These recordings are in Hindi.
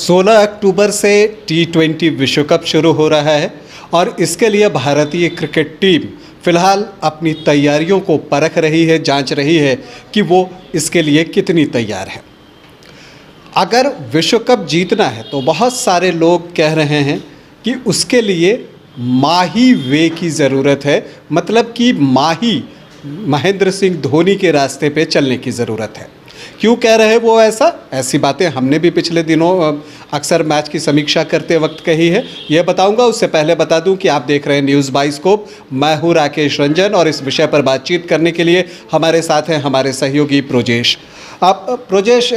16 अक्टूबर से टी20 विश्व कप शुरू हो रहा है और इसके लिए भारतीय क्रिकेट टीम फिलहाल अपनी तैयारियों को परख रही है, जांच रही है कि वो इसके लिए कितनी तैयार है। अगर विश्व कप जीतना है तो बहुत सारे लोग कह रहे हैं कि उसके लिए माही वे की ज़रूरत है, मतलब कि माही महेंद्र सिंह धोनी के रास्ते पे चलने की ज़रूरत है। क्यों कह रहे हैं वो ऐसी बातें हमने भी पिछले दिनों अक्सर मैच की समीक्षा करते वक्त कही है, यह बताऊंगा। उससे पहले बता दूं कि आप देख रहे हैं न्यूज़ बाईस्कोप, मैं हूं राकेश रंजन और इस विषय पर बातचीत करने के लिए हमारे साथ हैं हमारे सहयोगी प्रोजेश। आप प्रोजेश,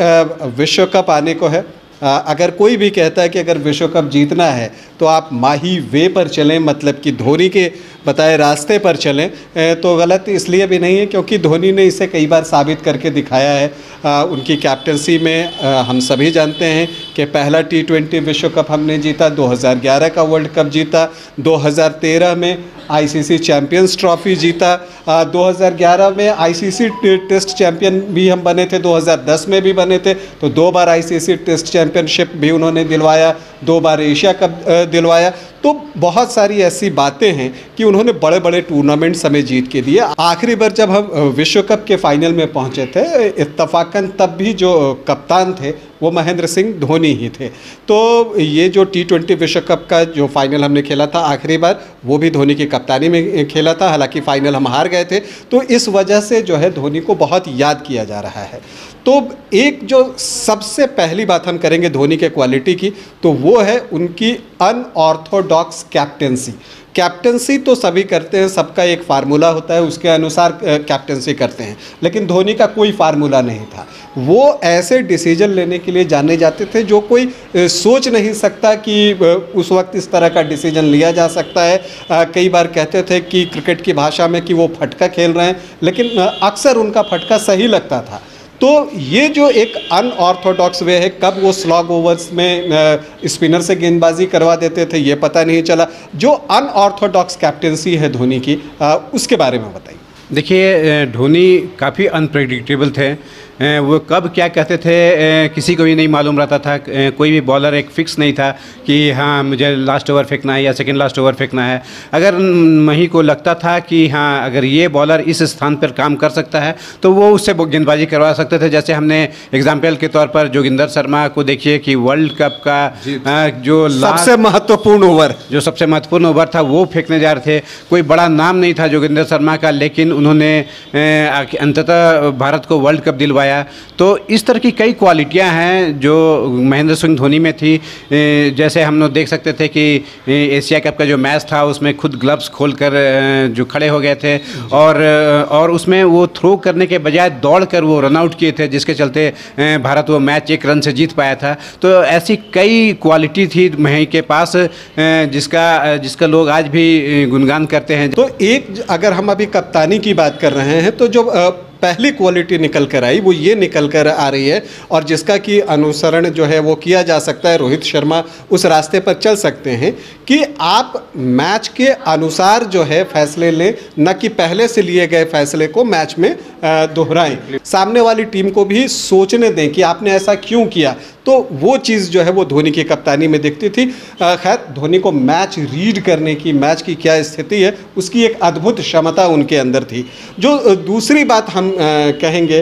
विश्व कप आने को है, अगर कोई भी कहता है कि अगर विश्व कप जीतना है तो आप माही वे पर चलें, मतलब कि धोनी के बताए रास्ते पर चलें, तो गलत इसलिए भी नहीं है क्योंकि धोनी ने इसे कई बार साबित करके दिखाया है। उनकी कैप्टनसी में हम सभी जानते हैं कि पहला टी20 विश्व कप हमने जीता, 2011 का वर्ल्ड कप जीता, 2013 में ICC चैम्पियंस ट्रॉफ़ी जीता, 2011 में ICC टेस्ट चैम्पियन भी हम बने थे, 2010 में भी बने थे, तो दो बार ICC टेस्ट चैम्पियनशिप भी उन्होंने दिलवाया, दो बार एशिया कप दिलवाया। तो बहुत सारी ऐसी बातें हैं कि उन्होंने बड़े बड़े टूर्नामेंट्स हमें जीत के दिए। आखिरी बार जब हम विश्व कप के फाइनल में पहुंचे थे, इत्तफाकन तब भी जो कप्तान थे वो महेंद्र सिंह धोनी ही थे। तो ये जो टी20 विश्व कप का जो फाइनल हमने खेला था आखिरी बार, वो भी धोनी की कप्तानी में खेला था, हालांकि फाइनल हम हार गए थे। तो इस वजह से जो है धोनी को बहुत याद किया जा रहा है। तो एक जो सबसे पहली बात हम करेंगे धोनी के क्वालिटी की, तो वो है उनकी अनऑर्थोडॉक्स कैप्टेंसी। कैप्टेंसी तो सभी करते हैं, सबका एक फार्मूला होता है, उसके अनुसार कैप्टेंसी करते हैं, लेकिन धोनी का कोई फार्मूला नहीं था। वो ऐसे डिसीजन लेने के लिए जाने जाते थे जो कोई सोच नहीं सकता कि उस वक्त इस तरह का डिसीजन लिया जा सकता है। कई बार कहते थे कि क्रिकेट की भाषा में कि वो फटका खेल रहे हैं, लेकिन अक्सर उनका फटका सही लगता था। तो ये जो एक अनऑर्थोडॉक्स वे है, कब वो स्लॉग ओवर्स में स्पिनर से गेंदबाजी करवा देते थे ये पता नहीं चला। जो अनऑर्थोडॉक्स कैप्टेंसी है धोनी की, उसके बारे में बताइए। देखिए, धोनी काफ़ी अनप्रेडिक्टेबल थे। वो कब क्या कहते थे किसी को भी नहीं मालूम रहता था। कोई भी बॉलर एक फिक्स नहीं था कि हाँ मुझे लास्ट ओवर फेंकना है या सेकंड लास्ट ओवर फेंकना है। अगर मही को लगता था कि हाँ अगर ये बॉलर इस स्थान पर काम कर सकता है तो वो उससे गेंदबाजी करवा सकते थे। जैसे हमने एग्जाम्पल के तौर पर जोगिंदर शर्मा को देखिए कि वर्ल्ड कप का जो सबसे महत्वपूर्ण ओवर था वो फेंकने जा रहे थे। कोई बड़ा नाम नहीं था जोगिंदर शर्मा का, लेकिन उन्होंने अंततः भारत को वर्ल्ड कप दिलवाया। तो इस तरह की कई क्वालिटियां हैं जो महेंद्र सिंह धोनी में थी। जैसे हम लोग देख सकते थे कि एशिया कप का जो मैच था उसमें खुद ग्लव्स खोलकर जो खड़े हो गए थे और उसमें वो थ्रो करने के बजाय दौड़कर वो रन आउट किए थे, जिसके चलते भारत वो मैच 1 रन से जीत पाया था। तो ऐसी कई क्वालिटी थी मही के पास जिसका लोग आज भी गुणगान करते हैं। तो एक अगर हम अभी कप्तानी की बात कर रहे हैं तो जो पहली क्वालिटी निकल कर आई वो ये निकल कर आ रही है और जिसका कि अनुसरण जो है वो किया जा सकता है। रोहित शर्मा उस रास्ते पर चल सकते हैं कि आप मैच के अनुसार जो है फैसले लें, न कि पहले से लिए गए फैसले को मैच में दोहराएं। सामने वाली टीम को भी सोचने दें कि आपने ऐसा क्यों किया। तो वो चीज़ जो है वो धोनी की कप्तानी में दिखती थी। खैर, धोनी को मैच रीड करने की, मैच की क्या स्थिति है उसकी एक अद्भुत क्षमता उनके अंदर थी। जो दूसरी बात हम कहेंगे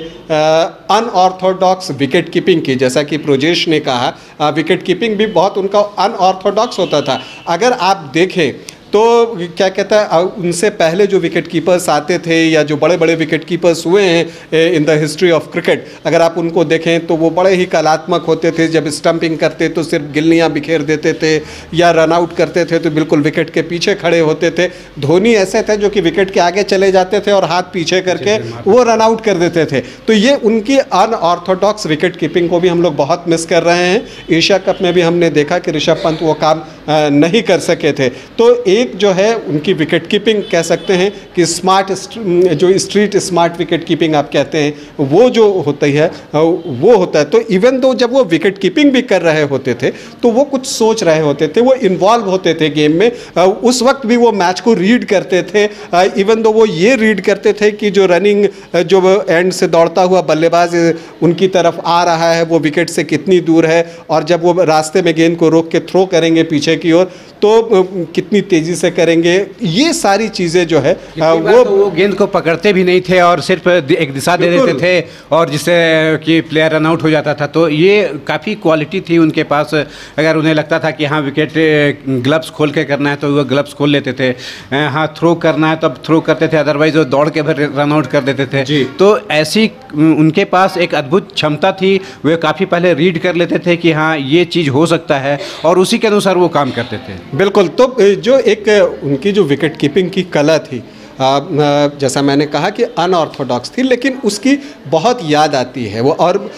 अनऑर्थोडॉक्स विकेट कीपिंग की, जैसा कि प्रोजेश ने कहा विकेट कीपिंग भी बहुत उनका अनऑर्थोडॉक्स होता था। अगर आप देखें तो क्या कहता है, उनसे पहले जो विकेट कीपर्स आते थे या जो बड़े बड़े विकेट कीपर्स हुए हैं in the history of cricket, अगर आप उनको देखें तो वो बड़े ही कलात्मक होते थे। जब स्टंपिंग करते तो सिर्फ गिल्लियाँ बिखेर देते थे या रन आउट करते थे तो बिल्कुल विकेट के पीछे खड़े होते थे। धोनी ऐसे थे जो कि विकेट के आगे चले जाते थे और हाथ पीछे करके वो रन आउट कर देते थे। तो ये उनकी अनऑर्थोडॉक्स विकेट कीपिंग को भी हम लोग बहुत मिस कर रहे हैं। एशिया कप में भी हमने देखा कि ऋषभ पंत वो काम नहीं कर सके थे। तो एक जो है उनकी विकेट कीपिंग कह सकते हैं कि स्मार्ट, जो स्ट्रीट स्मार्ट विकेट कीपिंग आप कहते हैं वो जो होती है वो होता है। तो इवन दो जब वो विकेट कीपिंग भी कर रहे होते थे तो वो कुछ सोच रहे होते थे, वो इन्वॉल्व होते थे गेम में, उस वक्त भी वो मैच को रीड करते थे। इवन दो वो ये रीड करते थे कि जो रनिंग जो एंड से दौड़ता हुआ बल्लेबाज उनकी तरफ आ रहा है वो विकेट से कितनी दूर है, और जब वो रास्ते में गेंद को रोक के थ्रो करेंगे पीछे की ओर तो कितनी तेजी से करेंगे, ये सारी चीज़ें जो है वो गेंद को पकड़ते भी नहीं थे और सिर्फ एक दिशा दे देते थे और जिससे कि प्लेयर रन आउट हो जाता था। तो ये काफ़ी क्वालिटी थी उनके पास। अगर उन्हें लगता था कि हाँ विकेट ग्लव्स खोल के करना है तो वो ग्लव्स खोल लेते थे, हाँ थ्रो करना है तब थ्रो करते थे, अदरवाइज वो दौड़ के भर रन आउट कर देते थे। तो ऐसी उनके पास एक अद्भुत क्षमता थी, वे काफ़ी पहले रीड कर लेते थे कि हाँ ये चीज़ हो सकता है और उसी के अनुसार वो काम करते थे। बिल्कुल। तो जो एक उनकी जो विकेट कीपिंग की कला थी, जैसा मैंने कहा कि अनऑर्थोडॉक्स थी, लेकिन उसकी बहुत याद आती है वो, और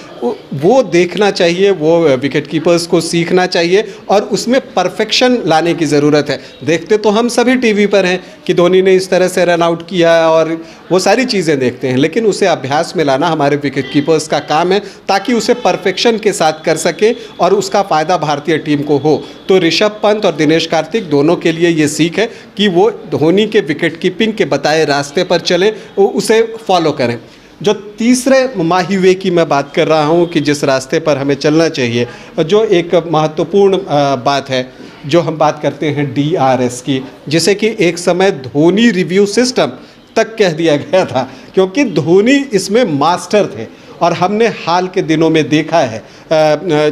वो देखना चाहिए, वो विकेट कीपर्स को सीखना चाहिए और उसमें परफेक्शन लाने की ज़रूरत है। देखते तो हम सभी टीवी पर हैं कि धोनी ने इस तरह से रन आउट किया और वो सारी चीज़ें देखते हैं, लेकिन उसे अभ्यास में लाना हमारे विकेट कीपर्स का काम है ताकि उसे परफेक्शन के साथ कर सके और उसका फ़ायदा भारतीय टीम को हो। तो ऋषभ पंत और दिनेश कार्तिक दोनों के लिए ये सीख है कि वो धोनी के विकेट कीपिंग के बताए रास्ते पर चलें, उसे फॉलो करें। जो तीसरे माहीवे की मैं बात कर रहा हूँ कि जिस रास्ते पर हमें चलना चाहिए, जो एक महत्वपूर्ण बात है, जो हम बात करते हैं डीआरएस की, जिसे कि एक समय धोनी रिव्यू सिस्टम तक कह दिया गया था क्योंकि धोनी इसमें मास्टर थे। और हमने हाल के दिनों में देखा है,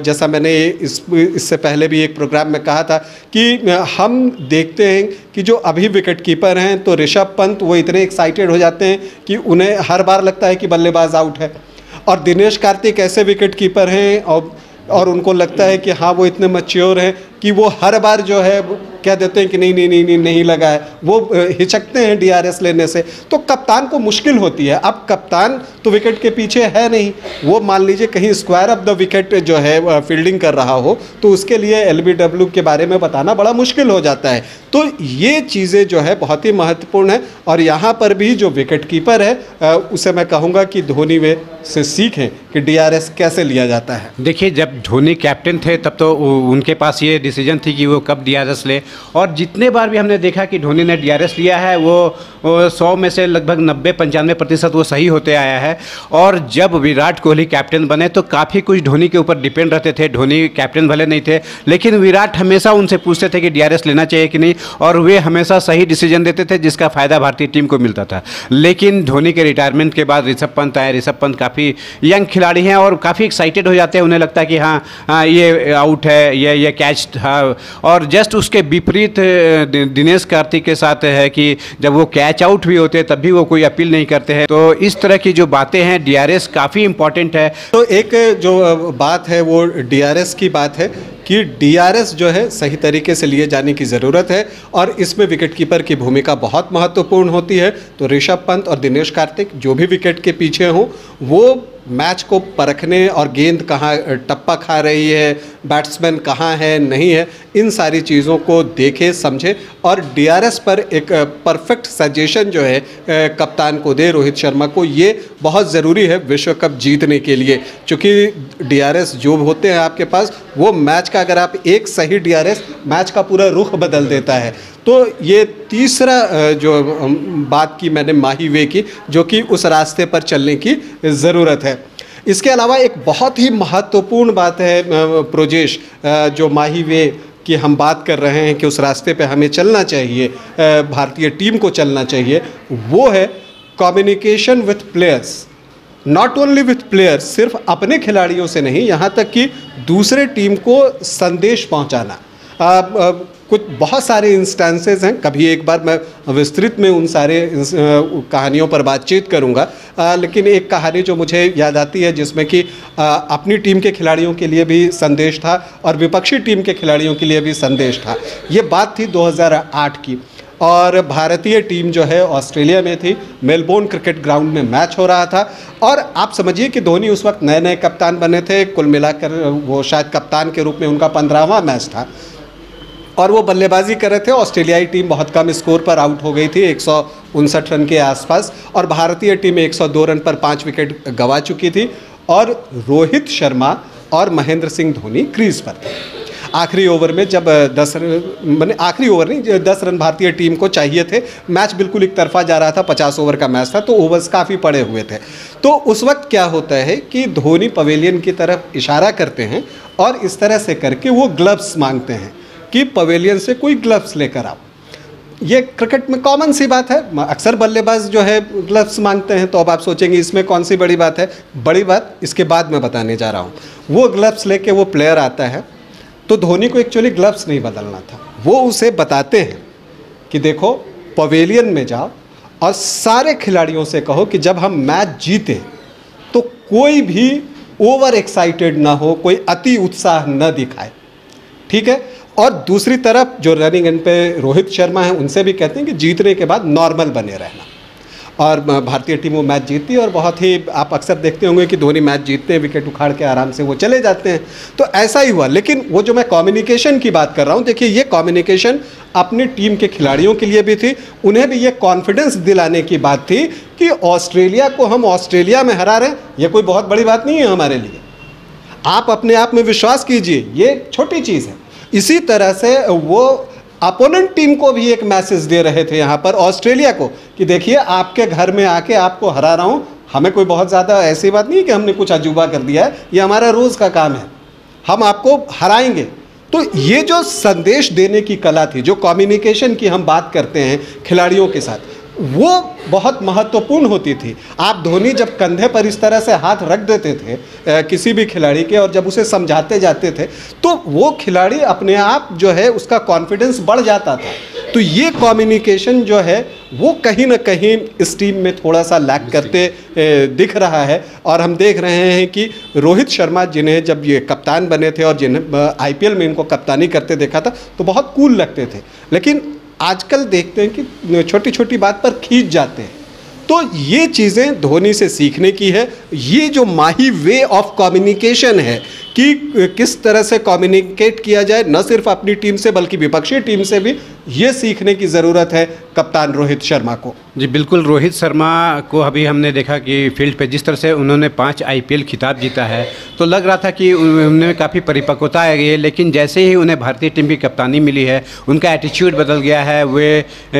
जैसा मैंने इससे पहले भी एक प्रोग्राम में कहा था कि हम देखते हैं कि जो अभी विकेट कीपर हैं तो ऋषभ पंत वो इतने एक्साइटेड हो जाते हैं कि उन्हें हर बार लगता है कि बल्लेबाज आउट है, और दिनेश कार्तिक ऐसे विकेट कीपर हैं और उनको लगता है कि हाँ वो इतने मैच्योर हैं कि वो हर बार जो है कह देते हैं कि नहीं नहीं नहीं नहीं नहीं लगा है, वो हिचकते हैं डीआरएस लेने से। तो कप्तान को मुश्किल होती है। अब कप्तान तो विकेट के पीछे है नहीं, वो मान लीजिए कहीं स्क्वायर ऑफ द विकेट जो है फील्डिंग कर रहा हो तो उसके लिए एलबीडब्ल्यू के बारे में बताना बड़ा मुश्किल हो जाता है। तो ये चीज़ें जो है बहुत ही महत्वपूर्ण है, और यहाँ पर भी जो विकेट कीपर है उसे मैं कहूँगा कि धोनी वे से सीखें कि डीआरएस कैसे लिया जाता है। देखिए जब धोनी कैप्टन थे तब तो उनके पास ये डिसीजन थी कि वो कब डीआरएस ले, और जितने बार भी हमने देखा कि धोनी ने डीआरएस लिया है वो 100 में से लगभग 90-95% वो सही होते आया है। और जब विराट कोहली कैप्टन बने तो काफ़ी कुछ धोनी के ऊपर डिपेंड रहते थे। धोनी कैप्टन भले नहीं थे लेकिन विराट हमेशा उनसे पूछते थे कि डीआरएस लेना चाहिए कि नहीं, और वे हमेशा सही डिसीजन देते थे जिसका फ़ायदा भारतीय टीम को मिलता था। लेकिन धोनी के रिटायरमेंट के बाद ऋषभ पंत आए। ऋषभ पंत काफ़ी यंग खिलाड़ी हैं और काफ़ी एक्साइटेड हो जाते हैं, उन्हें लगता है कि हाँ ये आउट है, ये कैच था। और जस्ट उसके विपरीत दिनेश कार्तिक के साथ है कि जब वो कैच आउट भी होते हैं तब भी वो कोई अपील नहीं करते हैं। तो इस तरह की जो बातें हैं, डीआरएस काफ़ी इम्पॉर्टेंट है। तो एक जो बात है वो डीआरएस की बात है कि डीआरएस जो है सही तरीके से लिए जाने की ज़रूरत है और इसमें विकेट कीपर की भूमिका बहुत महत्वपूर्ण होती है। तो ऋषभ पंत और दिनेश कार्तिक जो भी विकेट के पीछे हों वो मैच को परखने और गेंद कहाँ टप्पा खा रही है, बैट्समैन कहाँ है नहीं है, इन सारी चीज़ों को देखें समझें और डीआरएस पर एक परफेक्ट सजेशन जो है कप्तान को दे, रोहित शर्मा को। ये बहुत ज़रूरी है विश्व कप जीतने के लिए, क्योंकि डीआरएस जो होते हैं आपके पास वो मैच का, अगर आप एक सही डीआरएस मैच का पूरा रुख बदल देता है। तो ये तीसरा जो बात की मैंने माहीवे की, जो कि उस रास्ते पर चलने की ज़रूरत है। इसके अलावा एक बहुत ही महत्वपूर्ण बात है प्रोजेश, जो माहीवे कि हम बात कर रहे हैं कि उस रास्ते पे हमें चलना चाहिए, भारतीय टीम को चलना चाहिए, वो है communication with players. Not only with players, सिर्फ अपने खिलाड़ियों से नहीं, यहाँ तक कि दूसरे टीम को संदेश पहुँचाना। कुछ बहुत सारे इंस्टेंसेस हैं, कभी एक बार मैं विस्तृत में उन सारे कहानियों पर बातचीत करूंगा, लेकिन एक कहानी जो मुझे याद आती है जिसमें कि अपनी टीम के खिलाड़ियों के लिए भी संदेश था और विपक्षी टीम के खिलाड़ियों के लिए भी संदेश था। ये बात थी 2008 की, और भारतीय टीम जो है ऑस्ट्रेलिया में थी, मेलबोर्न क्रिकेट ग्राउंड में मैच हो रहा था। और आप समझिए कि धोनी उस वक्त नए नए कप्तान बने थे, कुल मिलाकर वो शायद कप्तान के रूप में उनका 15वां मैच था। और वो बल्लेबाजी कर रहे थे। ऑस्ट्रेलियाई टीम बहुत कम स्कोर पर आउट हो गई थी, 159 रन के आसपास, और भारतीय टीम 102 रन पर 5 विकेट गंवा चुकी थी और रोहित शर्मा और महेंद्र सिंह धोनी क्रीज पर थे। आखिरी ओवर में जब 10 रन माने आखिरी ओवर नहीं 10 रन भारतीय टीम को चाहिए थे, मैच बिल्कुल एक तरफा जा रहा था, 50 ओवर का मैच था, तो ओवर्स काफ़ी पड़े हुए थे। तो उस वक्त क्या होता है कि धोनी पवेलियन की तरफ इशारा करते हैं और इस तरह से करके वो ग्लव्स मांगते हैं कि पवेलियन से कोई ग्लव्स लेकर आओ। ये क्रिकेट में कॉमन सी बात है, अक्सर बल्लेबाज जो है ग्लव्स मांगते हैं। तो अब आप सोचेंगे इसमें कौन सी बड़ी बात है, बड़ी बात इसके बाद मैं बताने जा रहा हूँ। वो ग्लव्स लेके वो प्लेयर आता है, तो धोनी को एक्चुअली ग्लव्स नहीं बदलना था। वो उसे बताते हैं कि देखो पवेलियन में जाओ और सारे खिलाड़ियों से कहो कि जब हम मैच जीते तो कोई भी ओवर एक्साइटेड ना हो, कोई अति उत्साह न दिखाए, ठीक है। और दूसरी तरफ जो रनिंग एंड पे रोहित शर्मा है उनसे भी कहते हैं कि जीतने के बाद नॉर्मल बने रहना। और भारतीय टीम वो मैच जीती और बहुत ही आप अक्सर देखते होंगे कि धोनी मैच जीतते हैं, विकेट उखाड़ के आराम से वो चले जाते हैं। तो ऐसा ही हुआ। लेकिन वो जो मैं कम्युनिकेशन की बात कर रहा हूँ, देखिए ये कम्युनिकेशन अपनी टीम के खिलाड़ियों के लिए भी थी, उन्हें भी ये कॉन्फिडेंस दिलाने की बात थी कि ऑस्ट्रेलिया को हम ऑस्ट्रेलिया में हरा रहे हैं, ये कोई बहुत बड़ी बात नहीं है हमारे लिए, आप अपने आप में विश्वास कीजिए, ये छोटी चीज़ है। इसी तरह से वो अपोनेंट टीम को भी एक मैसेज दे रहे थे यहाँ पर ऑस्ट्रेलिया को कि देखिए आपके घर में आके आपको हरा रहा हूँ, हमें कोई बहुत ज़्यादा ऐसी बात नहीं है कि हमने कुछ अजूबा कर दिया है, ये हमारा रोज़ का काम है, हम आपको हराएंगे। तो ये जो संदेश देने की कला थी, जो कम्युनिकेशन की हम बात करते हैं खिलाड़ियों के साथ, वो बहुत महत्वपूर्ण होती थी। आप धोनी जब कंधे पर इस तरह से हाथ रख देते थे किसी भी खिलाड़ी के और जब उसे समझाते जाते थे तो वो खिलाड़ी अपने आप जो है उसका कॉन्फिडेंस बढ़ जाता था। तो ये कम्युनिकेशन जो है वो कहीं ना कहीं इस टीम में थोड़ा सा लैक करते दिख रहा है। और हम देख रहे हैं कि रोहित शर्मा जिन्हें जब ये कप्तान बने थे और जिन्हें IPL में इनको कप्तानी करते देखा था तो बहुत कूल लगते थे, लेकिन आजकल देखते हैं कि छोटी छोटी बात पर खींच जाते हैं। तो ये चीज़ें धोनी से सीखने की है, ये जो माही वे ऑफ कम्युनिकेशन है कि किस तरह से कम्युनिकेट किया जाए, न सिर्फ अपनी टीम से बल्कि विपक्षी टीम से भी, ये सीखने की ज़रूरत है कप्तान रोहित शर्मा को। जी बिल्कुल, रोहित शर्मा को अभी हमने देखा कि फील्ड पे जिस तरह से उन्होंने 5 IPL खिताब जीता है तो लग रहा था कि उनमें काफ़ी परिपक्वता आ गई है, लेकिन जैसे ही उन्हें भारतीय टीम की कप्तानी मिली है उनका एटीट्यूड बदल गया है।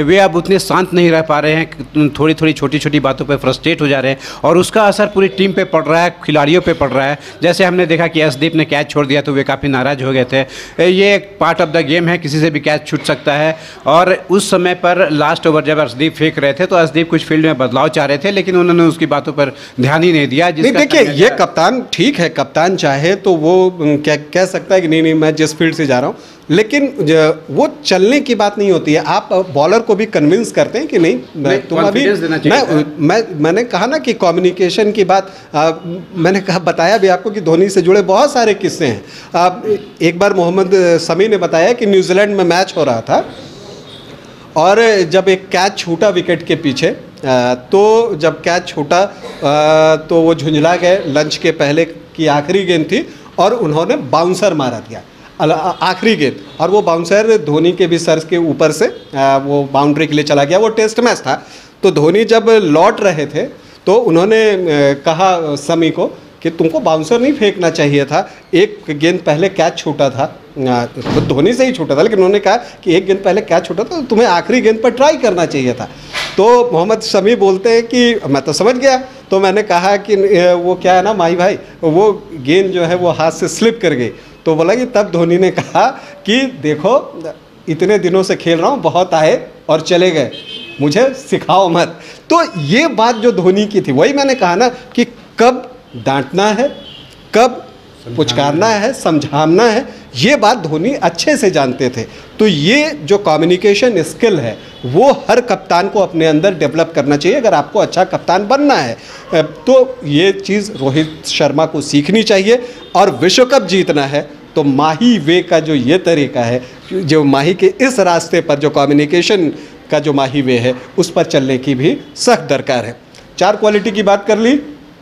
वे अब उतने शांत नहीं रह पा रहे हैं, थोड़ी थोड़ी छोटी छोटी बातों पर फ्रस्ट्रेट हो जा रहे हैं और उसका असर पूरी टीम पर पड़ रहा है, खिलाड़ियों पर पड़ रहा है। जैसे हमने देखा कि अर्शदीप ने कैच छोड़ दिया तो वे काफ़ी नाराज़ हो गए थे। ये एक पार्ट ऑफ द गेम है, किसी से भी कैच छूट सकता है। और उस समय पर लास्ट ओवर जब अर्शदीप फेंक रहे थे तो अर्शदीप कुछ फील्ड में बदलाव चाह रहे थे, लेकिन उन्होंने उसकी बातों पर ध्यान ही नहीं दिया। देखिए ये कप्तान, ठीक है कप्तान चाहे तो वो क्या कह सकता है कि नहीं मैं जिस फील्ड से जा रहा हूँ, लेकिन वो चलने की बात नहीं होती है। आप बॉलर को भी कन्विंस करते हैं कि नहीं तुम अभी, मैंने कहा ना कि कम्युनिकेशन की बात, मैंने कहा बताया भी आपको कि धोनी से जुड़े बहुत सारे किस्से हैं। एक बार मोहम्मद शमी ने बताया कि न्यूजीलैंड में मैच हो रहा था और जब एक कैच छूटा विकेट के पीछे, तो जब कैच छूटा तो वो झुंझला गए, लंच के पहले की आखिरी गेंद थी और उन्होंने बाउंसर मारा दिया आखिरी गेंद, और वो बाउंसर धोनी के भी सर के ऊपर से वो बाउंड्री के लिए चला गया। वो टेस्ट मैच था, तो धोनी जब लौट रहे थे तो उन्होंने कहा शमी को कि तुमको बाउंसर नहीं फेंकना चाहिए था, एक गेंद पहले कैच छूटा था, तो धोनी से ही छूटा था, लेकिन उन्होंने कहा कि एक गेंद पहले कैच छूटा था तो तुम्हें आखिरी गेंद पर ट्राई करना चाहिए था। तो मोहम्मद शमी बोलते हैं कि मैं तो समझ गया, तो मैंने कहा कि वो क्या है ना माई भाई, वो गेंद जो है वो हाथ से स्लिप कर गई। तो बोला कि तब धोनी ने कहा कि देखो इतने दिनों से खेल रहा हूँ, बहुत आए और चले गए, मुझे सिखाओ मत। तो ये बात जो धोनी की थी, वही मैंने कहा ना कि कब डांटना है, कब पुचकारना है, समझाना है, ये बात धोनी अच्छे से जानते थे। तो ये जो कम्युनिकेशन स्किल है वो हर कप्तान को अपने अंदर डेवलप करना चाहिए अगर आपको अच्छा कप्तान बनना है। तो ये चीज़ रोहित शर्मा को सीखनी चाहिए। और विश्व कप जीतना है तो माही वे का जो ये तरीका है, जो माही के इस रास्ते पर जो कम्युनिकेशन का जो माही वे है उस पर चलने की भी सख्त दरकार है। 4 क्वालिटी की बात कर ली,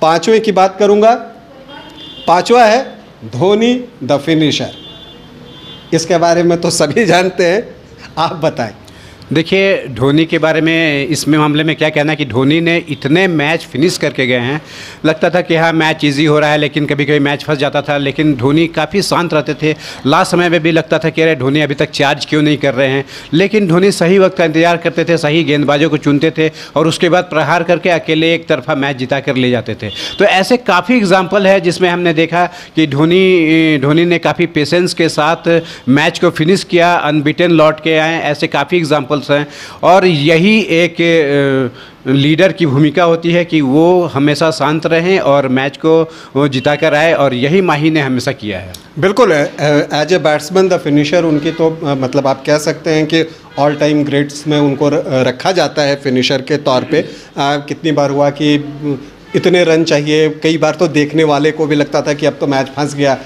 5वें की बात करूँगा। 5वां है धोनी द फिनिशर। इसके बारे में तो सभी जानते हैं, आप बताएं। देखिए धोनी के बारे में इसमें मामले में क्या कहना है कि धोनी ने इतने मैच फिनिश करके गए हैं, लगता था कि हाँ मैच इजी हो रहा है, लेकिन कभी कभी मैच फंस जाता था, लेकिन धोनी काफ़ी शांत रहते थे। लास्ट समय में भी लगता था कि अरे धोनी अभी तक चार्ज क्यों नहीं कर रहे हैं, लेकिन धोनी सही वक्त का इंतजार करते थे, सही गेंदबाजों को चुनते थे और उसके बाद प्रहार करके अकेले एक तरफा मैच जिता कर ले जाते थे। तो ऐसे काफ़ी एग्जाम्पल है जिसमें हमने देखा कि धोनी ने काफ़ी पेशेंस के साथ मैच को फिनिश किया, अनबीटन लौट के आए, ऐसे काफ़ी एग्जाम्पल हैं। और यही एक लीडर की भूमिका होती है कि वो हमेशा शांत रहें और मैच को जिता कर आए, और यही माही ने हमेशा किया है। बिल्कुल, as a batsman the finisher उनकी तो मतलब आप कह सकते हैं कि ऑल टाइम ग्रेड्स में उनको रखा जाता है फिनिशर के तौर पे। कितनी बार हुआ कि इतने रन चाहिए, कई बार तो देखने वाले को भी लगता था कि अब तो मैच फंस गया,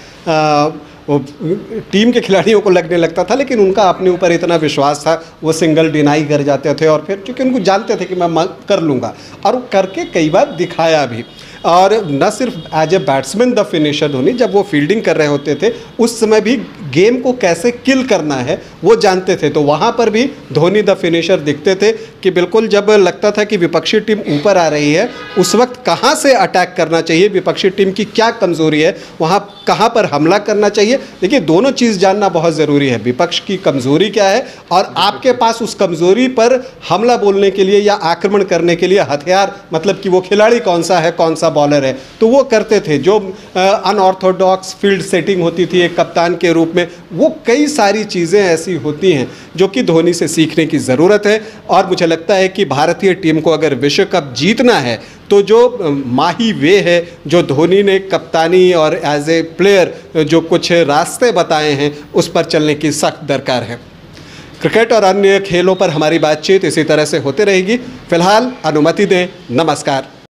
टीम के खिलाड़ियों को लगने लगता था, लेकिन उनका अपने ऊपर इतना विश्वास था, वो सिंगल डिनाई कर जाते थे और फिर क्योंकि उनको जानते थे कि मैं कर लूँगा, और करके कई बार दिखाया भी। और न सिर्फ as a batsman the finisher Dhoni, जब वो फील्डिंग कर रहे होते थे उस समय भी गेम को कैसे किल करना है वो जानते थे, तो वहाँ पर भी धोनी द फिनिशर दिखते थे कि बिल्कुल जब लगता था कि विपक्षी टीम ऊपर आ रही है उस वक्त कहाँ से अटैक करना चाहिए, विपक्षी टीम की क्या कमज़ोरी है, वहाँ कहाँ पर हमला करना चाहिए। देखिए दोनों चीज़ जानना बहुत ज़रूरी है, विपक्ष की कमज़ोरी क्या है और आपके पास उस कमज़ोरी पर हमला बोलने के लिए या आक्रमण करने के लिए हथियार, मतलब कि वो खिलाड़ी कौन सा है, कौन सा बॉलर है, तो वो करते थे। जो अनऑर्थोडॉक्स फील्ड सेटिंग होती थी एक कप्तान के रूप में, वो कई सारी चीज़ें ऐसी होती हैं जो कि धोनी से सीखने की ज़रूरत है। और मुझे लगता है कि भारतीय टीम को अगर विश्व कप जीतना है तो जो माही वे है, जो धोनी ने कप्तानी और एज ए प्लेयर जो कुछ रास्ते बताए हैं उस पर चलने की सख्त दरकार है। क्रिकेट और अन्य खेलों पर हमारी बातचीत इसी तरह से होते रहेगी। फिलहाल अनुमति दें, नमस्कार।